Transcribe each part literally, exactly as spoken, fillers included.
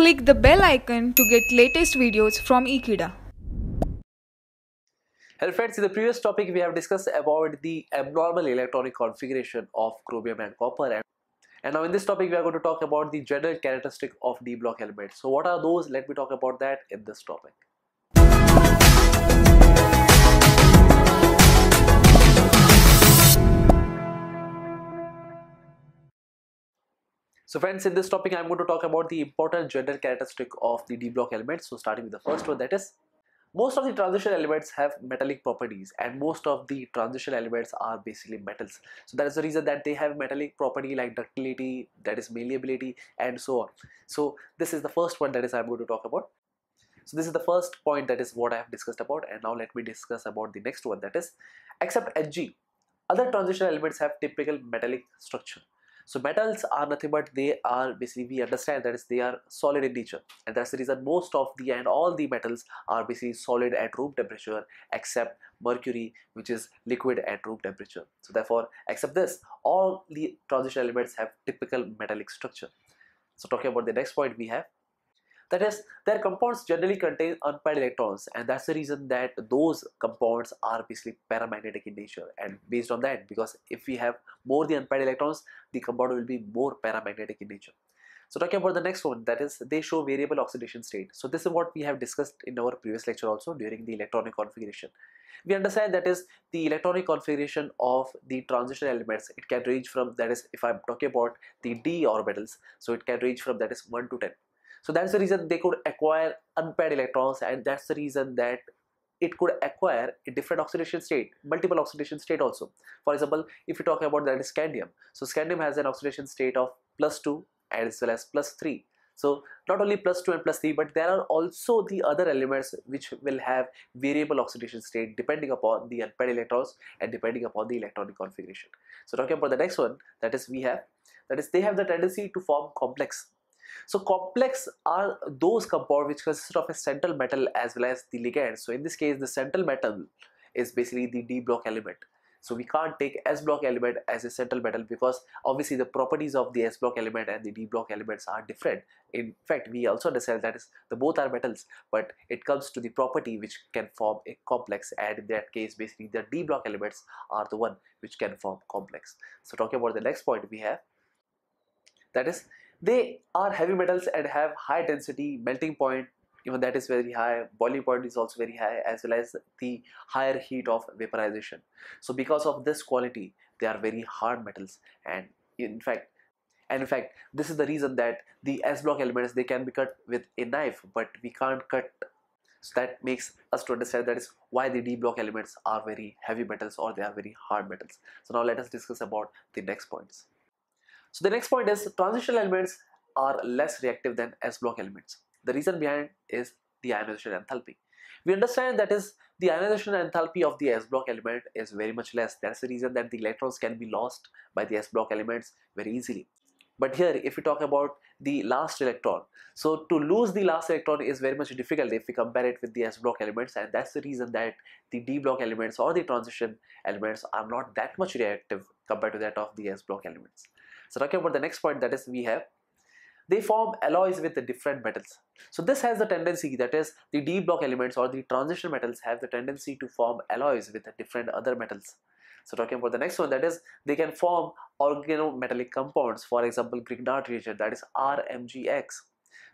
Click the bell icon to get latest videos from Ekeeda. Hello friends, in the previous topic we have discussed about the abnormal electronic configuration of chromium and copper, and And now in this topic we are going to talk about the general characteristic of D-block elements. So what are those? Let me talk about that in this topic. So friends, in this topic I am going to talk about the important general characteristic of the D-block elements. So starting with the first one, that is, most of the transition elements have metallic properties, and most of the transition elements are basically metals. So that is the reason that they have metallic property like ductility, that is malleability, and so on. So this is the first one that is I'm going to talk about. So this is the first point, that is what I have discussed about, and now let me discuss about the next one, that is, except Hg, other transition elements have typical metallic structure. So metals are nothing but they are basically, we understand that is they are solid in nature, and that's the reason most of the and all the metals are basically solid at room temperature except mercury, which is liquid at room temperature. So therefore, except this, all the transition elements have typical metallic structure. So talking about the next point we have, that is, their compounds generally contain unpaired electrons, and that's the reason that those compounds are basically paramagnetic in nature. And based on that, because if we have more the unpaired electrons, the compound will be more paramagnetic in nature. So talking about the next one, that is, they show variable oxidation state. So this is what we have discussed in our previous lecture also during the electronic configuration. We understand that is the electronic configuration of the transition elements. It can range from, that is, if I'm talking about the d orbitals, so it can range from, that is, one to ten. So that's the reason they could acquire unpaired electrons, and that's the reason that it could acquire a different oxidation state, multiple oxidation state also. For example, if you talk about that is scandium, so scandium has an oxidation state of plus two as well as plus three. So not only plus two and plus three, but there are also the other elements which will have variable oxidation state depending upon the unpaired electrons and depending upon the electronic configuration. So talking about the next one, that is we have, that is they have the tendency to form complex. So complex are those compounds which consist of a central metal as well as the ligand. So in this case, the central metal is basically the D-block element. So we can't take S-block element as a central metal, because obviously the properties of the S-block element and the D-block elements are different. In fact, we also understand that is the both are metals, but it comes to the property which can form a complex, and in that case basically the D-block elements are the one which can form complex. So talking about the next point we have, that is, they are heavy metals and have high density, melting point, even that is very high, boiling point is also very high, as well as the higher heat of vaporization. So because of this quality, they are very hard metals, and in fact, and in fact, this is the reason that the S-block elements, they can be cut with a knife, but we can't cut. So that makes us to understand that is why the D-block elements are very heavy metals, or they are very hard metals. So now let us discuss about the next points. So the next point is, transitional elements are less reactive than S-block elements. The reason behind is the ionization enthalpy. We understand that is the ionization enthalpy of the S-block element is very much less. That's the reason that the electrons can be lost by the S-block elements very easily. But here, if we talk about the last electron, so to lose the last electron is very much difficult if we compare it with the S-block elements, and that's the reason that the D-block elements or the transition elements are not that much reactive compared to that of the S-block elements. So talking about the next point, that is we have, they form alloys with the different metals. So this has the tendency, that is the D-block elements or the transition metals have the tendency to form alloys with the different other metals. So talking about the next one, that is they can form organometallic compounds, for example Grignard reagent, that is R M G X.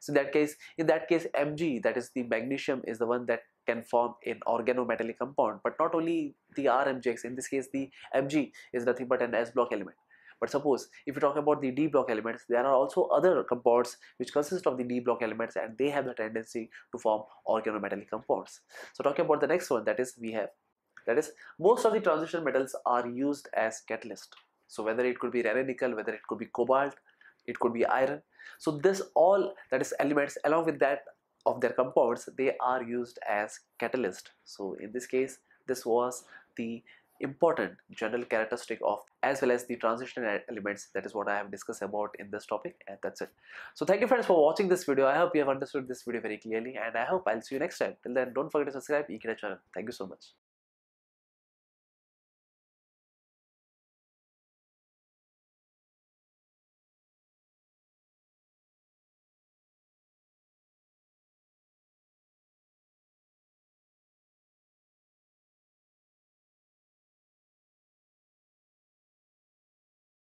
So in that case, in that case Mg, that is the magnesium, is the one that can form an organometallic compound, but not only the R M G X, in this case the Mg is nothing but an S-block element. But suppose if you talk about the D-block elements, there are also other compounds which consist of the D-block elements, and they have the tendency to form organometallic compounds. So talking about the next one, that is we have, that is most of the transition metals are used as catalyst. So whether it could be rare nickel, whether it could be cobalt, it could be iron. So this all, that is elements along with that of their compounds, they are used as catalyst. So in this case, this was the important general characteristic of as well as the transition elements, that is what I have discussed about in this topic, and that's it. So thank you friends for watching this video. I hope you have understood this video very clearly, and I hope I'll see you next time. Till then, don't forget to subscribe Ekeeda channel. Thank you so much.